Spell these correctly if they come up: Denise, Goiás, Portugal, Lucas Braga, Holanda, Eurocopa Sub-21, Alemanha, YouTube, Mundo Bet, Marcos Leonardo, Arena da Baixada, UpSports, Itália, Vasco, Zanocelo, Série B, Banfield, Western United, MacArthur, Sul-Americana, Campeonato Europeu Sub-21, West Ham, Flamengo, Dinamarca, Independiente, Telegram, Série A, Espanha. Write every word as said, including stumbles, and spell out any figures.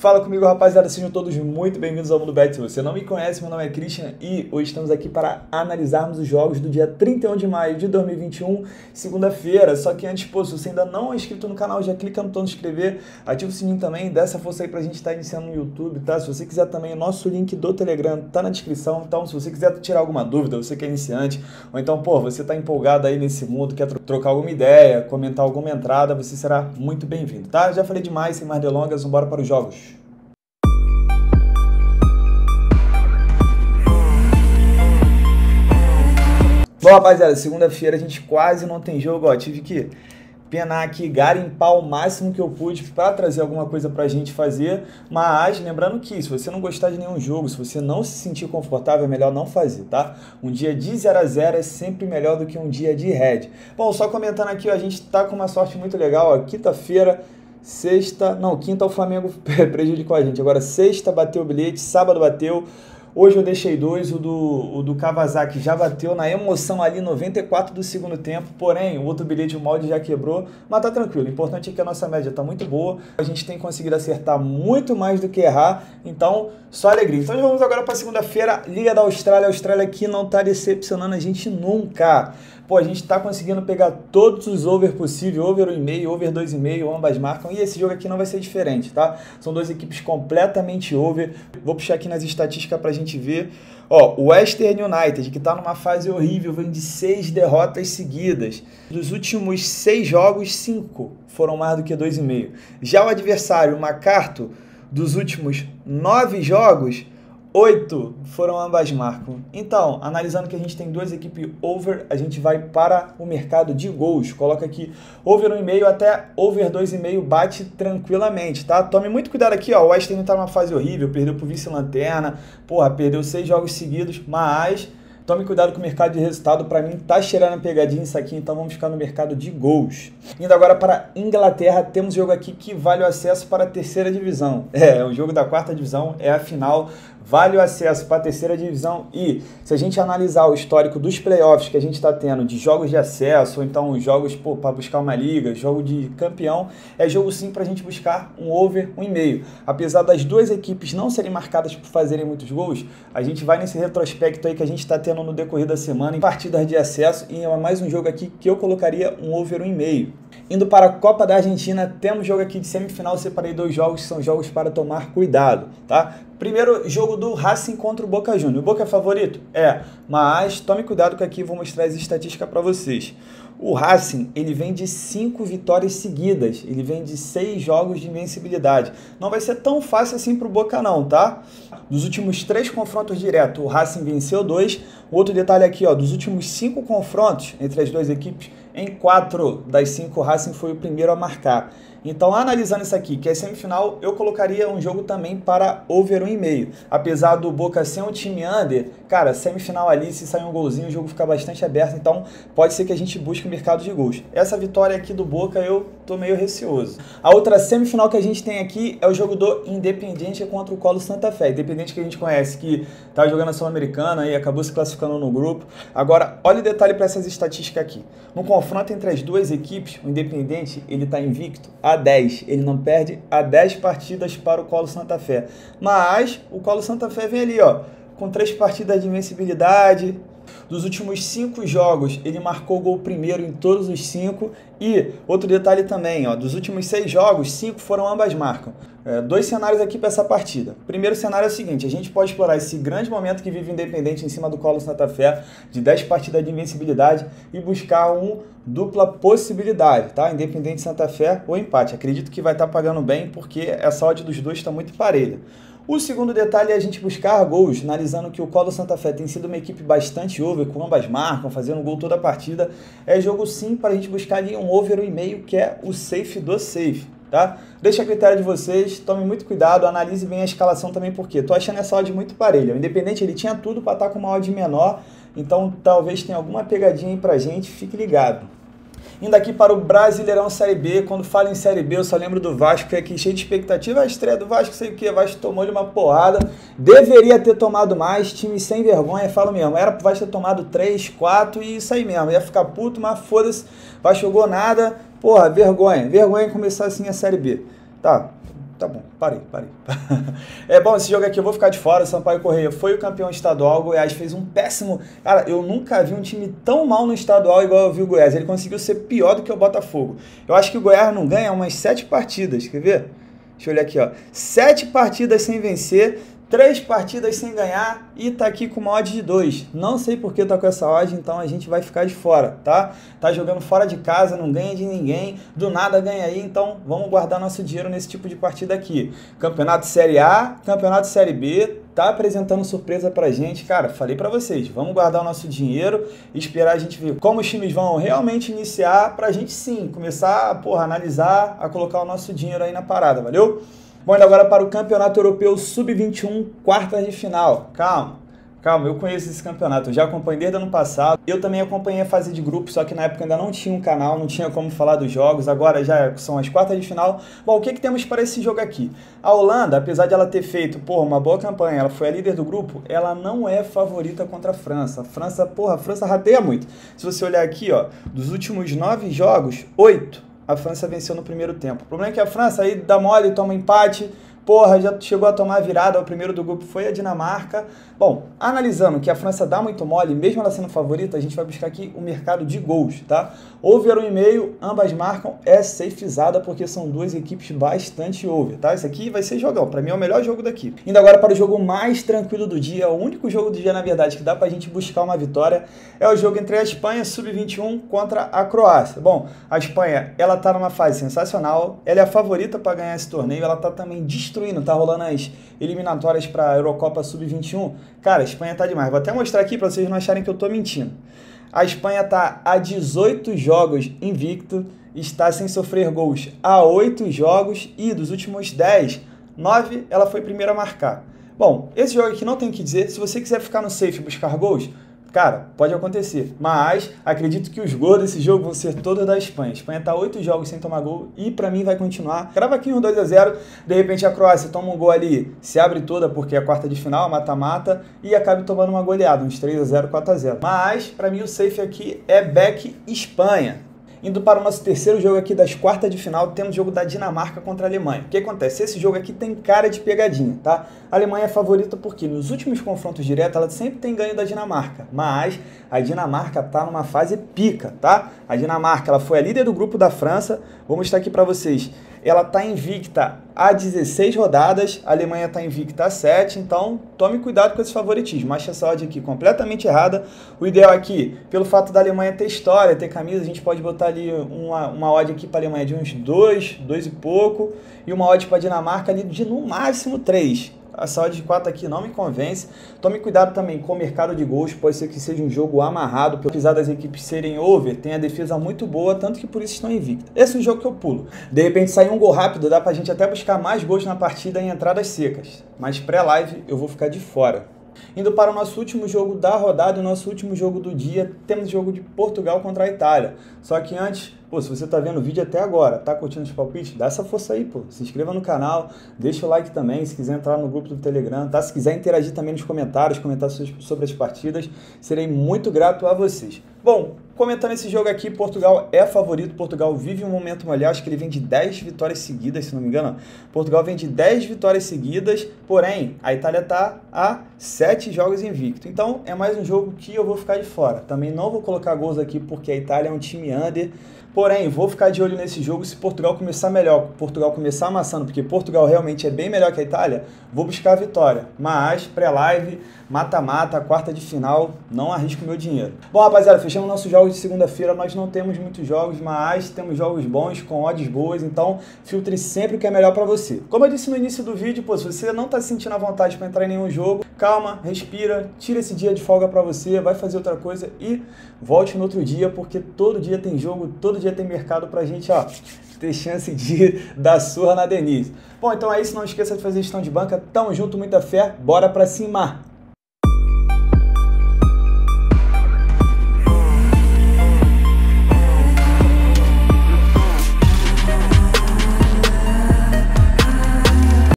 Fala comigo, rapaziada, sejam todos muito bem-vindos ao Mundo Bet. Se você não me conhece, meu nome é Christian e hoje estamos aqui para analisarmos os jogos do dia trinta e um de maio de dois mil e vinte e um, segunda-feira. Só que antes, pô, se você ainda não é inscrito no canal, já clica no botão de inscrever, ativa o sininho também, dá essa força aí pra gente estar iniciando no YouTube, tá? Se você quiser também, o nosso link do Telegram tá na descrição, então se você quiser tirar alguma dúvida, você que é iniciante, ou então, pô, você tá empolgado aí nesse mundo, quer trocar alguma ideia, comentar alguma entrada, você será muito bem-vindo, tá? Já falei demais, sem mais delongas, vamos embora para os jogos. Bom, rapaziada, segunda-feira a gente quase não tem jogo, ó, tive que penar aqui, garimpar o máximo que eu pude para trazer alguma coisa pra gente fazer, mas lembrando que se você não gostar de nenhum jogo, se você não se sentir confortável, é melhor não fazer, tá? Um dia de zero a zero é sempre melhor do que um dia de red. Bom, só comentando aqui, ó, a gente tá com uma sorte muito legal, ó, quinta-feira, sexta, não, quinta o Flamengo prejudicou a gente, agora sexta bateu o bilhete, sábado bateu. Hoje eu deixei dois, o do, o do Kawasaki já bateu na emoção ali, noventa e quatro do segundo tempo, porém o outro bilhete, o molde já quebrou, mas tá tranquilo, o importante é que a nossa média tá muito boa, a gente tem conseguido acertar muito mais do que errar, então só alegria. Então vamos agora pra segunda-feira, Liga da Austrália, a Austrália aqui não tá decepcionando a gente nunca. Pô, a gente tá conseguindo pegar todos os over possível, over um vírgula cinco, over dois vírgula cinco, ambas marcam, e esse jogo aqui não vai ser diferente, tá? São duas equipes completamente over. Vou puxar aqui nas estatísticas pra gente ver. Ó, o Western United, que tá numa fase horrível, vem de seis derrotas seguidas. Dos últimos seis jogos, cinco foram mais do que dois vírgula cinco. Já o adversário, o MacArthur, dos últimos nove jogos, oito foram ambas marcam. Então, analisando que a gente tem duas equipes over, a gente vai para o mercado de gols. Coloca aqui over um vírgula cinco até over dois vírgula cinco bate tranquilamente, tá? Tome muito cuidado aqui, ó. O West Ham tá numa fase horrível, perdeu pro vice-lanterna, porra, perdeu seis jogos seguidos, mas tome cuidado com o mercado de resultado, para mim tá cheirando a pegadinha isso aqui, então vamos ficar no mercado de gols. Indo agora para Inglaterra, temos jogo aqui que vale o acesso para a terceira divisão. É, o jogo da quarta divisão é a final, vale o acesso para a terceira divisão e se a gente analisar o histórico dos playoffs que a gente está tendo, de jogos de acesso, ou então jogos para buscar uma liga, jogo de campeão, é jogo sim para a gente buscar um over um vírgula cinco. Apesar das duas equipes não serem marcadas por fazerem muitos gols, a gente vai nesse retrospecto aí que a gente está tendo no decorrer da semana em partidas de acesso e é mais um jogo aqui que eu colocaria um over um vírgula cinco. Indo para a Copa da Argentina, temos jogo aqui de semifinal, separei dois jogos, são jogos para tomar cuidado, tá? Primeiro jogo do Racing contra o Boca Júnior. O Boca é favorito? É, mas tome cuidado que aqui eu vou mostrar as estatísticas para vocês. O Racing, ele vem de cinco vitórias seguidas, ele vem de seis jogos de invencibilidade. Não vai ser tão fácil assim para o Boca não, tá? Dos últimos três confrontos direto, o Racing venceu dois. Outro detalhe aqui, ó, dos últimos cinco confrontos entre as duas equipes, em quatro das cinco, o Racing foi o primeiro a marcar. Então, analisando isso aqui, que é semifinal, eu colocaria um jogo também para over um vírgula cinco. Apesar do Boca ser um time under, cara, semifinal ali, se sair um golzinho, o jogo fica bastante aberto. Então, pode ser que a gente busque o mercado de gols. Essa vitória aqui do Boca, eu tô meio receoso. A outra semifinal que a gente tem aqui é o jogo do Independiente contra o Colo Santa Fé. Independiente que a gente conhece, que tá jogando a Sul-Americana e acabou se classificando no grupo. Agora, olha o detalhe para essas estatísticas aqui. No confronto entre as duas equipes, o Independiente, ele tá invicto a dez, ele não perde a dez partidas para o Colo Santa Fé, mas o Colo Santa Fé vem ali, ó, com três partidas de invencibilidade. Dos últimos cinco jogos, ele marcou gol primeiro em todos os cinco. E outro detalhe também, ó, dos últimos seis jogos, cinco foram ambas marcam. É, dois cenários aqui para essa partida. Primeiro cenário é o seguinte, a gente pode explorar esse grande momento que vive o Independiente em cima do Colo Santa Fé, de dez partidas de invencibilidade e buscar um dupla possibilidade, tá? Independiente Santa Fé ou empate. Acredito que vai estar tá pagando bem porque essa odd dos dois está muito parelha. O segundo detalhe é a gente buscar gols, analisando que o Colo Santa Fé tem sido uma equipe bastante over, com ambas marcam, fazendo gol toda a partida. É jogo sim para a gente buscar ali um over um vírgula cinco, que é o safe do safe, tá? Deixa a critério de vocês, tome muito cuidado, analise bem a escalação também, porque tô achando essa odd muito parelha. O Independente, ele tinha tudo para estar com uma odd menor, então talvez tenha alguma pegadinha aí pra gente, fique ligado. Indo aqui para o Brasileirão Série B, quando falo em Série B eu só lembro do Vasco, que é aqui cheio de expectativa, a estreia do Vasco, sei o que, o Vasco tomou-lhe uma porrada, deveria ter tomado mais, time sem vergonha, falo mesmo, era pro Vasco ter tomado três, quatro e isso aí mesmo, ia ficar puto, mas foda-se, Vasco jogou nada, porra, vergonha, vergonha em começar assim a Série B, tá? Tá bom, parei, parei. É bom, esse jogo aqui eu vou ficar de fora. Sampaio Correia foi o campeão estadual. O Goiás fez um péssimo... Cara, eu nunca vi um time tão mal no estadual igual eu vi o Goiás. Ele conseguiu ser pior do que o Botafogo. Eu acho que o Goiás não ganha umas sete partidas. Quer ver? Deixa eu olhar aqui, ó. Sete partidas sem vencer, três partidas sem ganhar e tá aqui com uma odd de dois. Não sei por que tá com essa odd, então a gente vai ficar de fora, tá? Tá jogando fora de casa, não ganha de ninguém, do nada ganha aí, então vamos guardar nosso dinheiro nesse tipo de partida aqui. Campeonato Série A, Campeonato Série B, tá apresentando surpresa pra gente. Cara, falei pra vocês, vamos guardar o nosso dinheiro e esperar a gente ver como os times vão realmente iniciar pra gente sim começar, porra, a analisar, a colocar o nosso dinheiro aí na parada, valeu? Bom, indo agora para o Campeonato Europeu Sub vinte e um, quartas de final. Calma, calma, eu conheço esse campeonato, eu já acompanhei desde o ano passado. Eu também acompanhei a fase de grupo, só que na época ainda não tinha um canal, não tinha como falar dos jogos, agora já são as quartas de final. Bom, o que, que temos para esse jogo aqui? A Holanda, apesar de ela ter feito, porra, uma boa campanha, ela foi a líder do grupo, ela não é favorita contra a França. A França, porra, a França rateia muito. Se você olhar aqui, ó, dos últimos nove jogos, oito. A França venceu no primeiro tempo. O problema é que a França aí dá mole, toma empate, porra, já chegou a tomar virada, o primeiro do grupo foi a Dinamarca. Bom, analisando que a França dá muito mole, mesmo ela sendo favorita, a gente vai buscar aqui o mercado de gols, tá? Over um e meio, ambas marcam, é safezada, porque são duas equipes bastante over, tá? Isso aqui vai ser jogão, pra mim é o melhor jogo daqui. Indo agora para o jogo mais tranquilo do dia, o único jogo do dia, na verdade, que dá pra gente buscar uma vitória, é o jogo entre a Espanha, sub vinte e um, contra a Croácia. Bom, a Espanha, ela tá numa fase sensacional, ela é a favorita pra ganhar esse torneio, ela tá também destruindo. Tá rolando as eliminatórias para a Eurocopa sub vinte e um. Cara, a Espanha tá demais. Vou até mostrar aqui para vocês não acharem que eu tô mentindo. A Espanha tá a dezoito jogos invicto, está sem sofrer gols a oito jogos e dos últimos dez, nove ela foi a primeira a marcar. Bom, esse jogo aqui não tem o que dizer. Se você quiser ficar no safe e buscar gols, cara, pode acontecer, mas acredito que os gols desse jogo vão ser todos da Espanha. A Espanha tá oito jogos sem tomar gol e pra mim vai continuar. Crava aqui um dois a zero, de repente a Croácia toma um gol ali, se abre toda porque é a quarta de final, mata-mata, e acaba tomando uma goleada, uns três a zero, quatro a zero. Mas pra mim o safe aqui é back Espanha. Indo para o nosso terceiro jogo aqui das quartas de final, temos o jogo da Dinamarca contra a Alemanha. O que acontece? Esse jogo aqui tem cara de pegadinha, tá? A Alemanha é favorita porque nos últimos confrontos diretos ela sempre tem ganho da Dinamarca, mas a Dinamarca tá numa fase pica, tá? A Dinamarca, ela foi a líder do grupo da França, vou mostrar aqui para vocês. Ela tá invicta a dezesseis rodadas, a Alemanha tá invicta a sete, então tome cuidado com esse favoritismo. Acho essa odd aqui completamente errada. O ideal aqui, pelo fato da Alemanha ter história, ter camisa, a gente pode botar ali uma, uma odd aqui para a Alemanha de uns dois, dois e pouco, e uma odd para a Dinamarca ali de no máximo três. Essa odd de quatro aqui não me convence. Tome cuidado também com o mercado de gols. Pode ser que seja um jogo amarrado. Apesar das equipes serem over, tem a defesa muito boa, tanto que por isso estão invictas. Esse é um jogo que eu pulo. De repente sair um gol rápido, dá pra gente até buscar mais gols na partida em entradas secas. Mas pré-live eu vou ficar de fora. Indo para o nosso último jogo da rodada, o nosso último jogo do dia, temos o jogo de Portugal contra a Itália. Só que antes, pô, se você tá vendo o vídeo até agora, tá curtindo os palpites, dá essa força aí, pô. Se inscreva no canal, deixa o like também, se quiser entrar no grupo do Telegram, tá? Se quiser interagir também nos comentários, comentar sobre as partidas, serei muito grato a vocês. Bom, comentando esse jogo aqui, Portugal é favorito, Portugal vive um momento molhado, acho que ele vem de dez vitórias seguidas, se não me engano. Portugal vem de dez vitórias seguidas, porém, a Itália tá a sete jogos invicto. Então, é mais um jogo que eu vou ficar de fora. Também não vou colocar gols aqui, porque a Itália é um time under. Porém, vou ficar de olho nesse jogo se Portugal começar melhor, Portugal começar amassando, porque Portugal realmente é bem melhor que a Itália, vou buscar a vitória. Mas, pré-live, mata-mata, quarta de final, não arrisco meu dinheiro. Bom, rapaziada, fechamos nossos jogos de segunda-feira. Nós não temos muitos jogos, mas temos jogos bons, com odds boas, então filtre sempre o que é melhor para você. Como eu disse no início do vídeo, pô, se você não tá sentindo a vontade para entrar em nenhum jogo, calma, respira, tira esse dia de folga para você, vai fazer outra coisa e volte no outro dia, porque todo dia tem jogo, todo dia tem mercado pra gente, ó, ter chance de dar surra na Denise. Bom, então é isso, não esqueça de fazer gestão de banca, tamo junto, muita fé, bora pra cima!